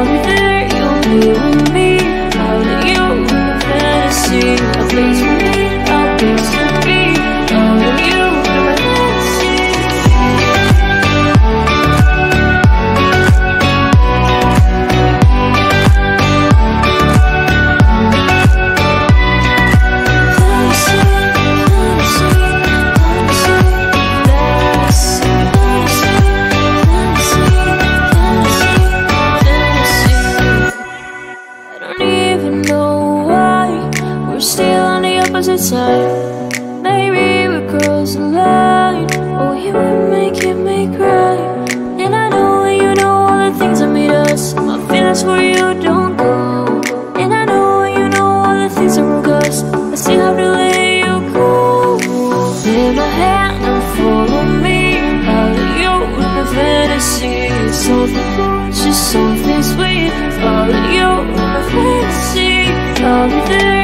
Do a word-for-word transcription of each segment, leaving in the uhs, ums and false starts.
There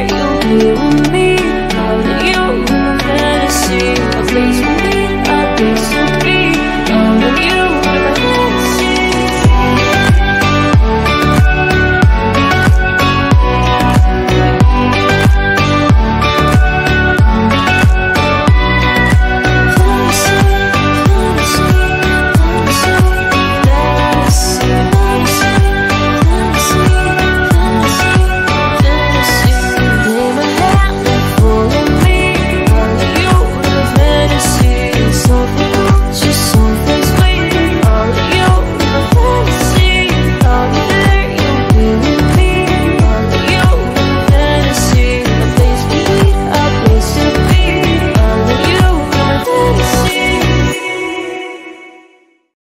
you'll be with me.